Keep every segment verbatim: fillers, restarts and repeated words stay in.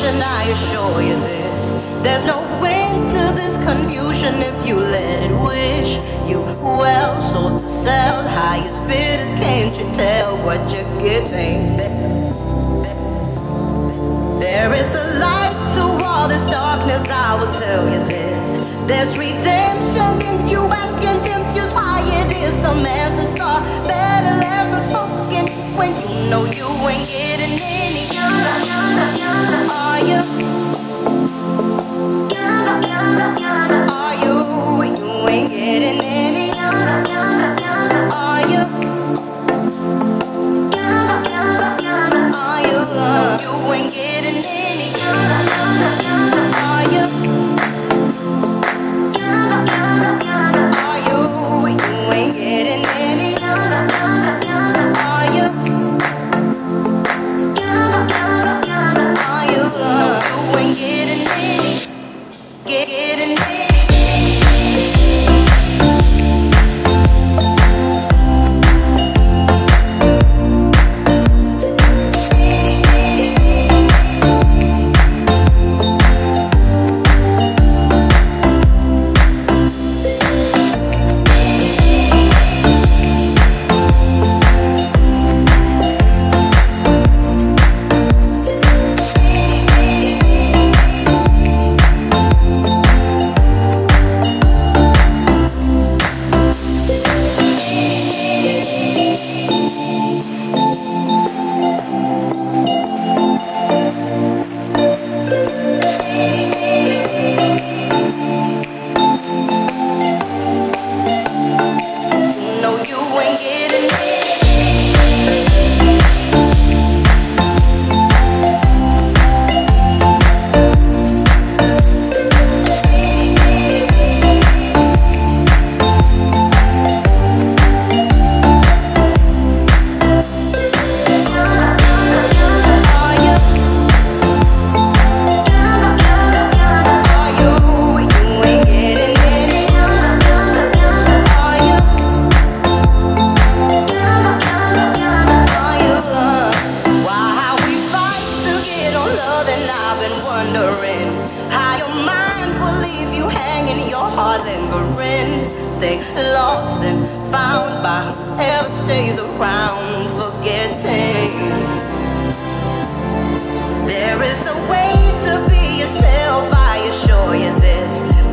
confusion, I assure you this. There's no end to this confusion if you let it wish. You well sold to sell, highest bidders, can't you tell what you're getting? There is a light to all this darkness, I will tell you this. There's redemption in you asking confused why it is. Some answers are better left unspoken when you know you ain't getting any younger. Are you? Are you? You ain't getting any younger. Are you? Are you? You ain't getting any younger.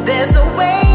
There's a way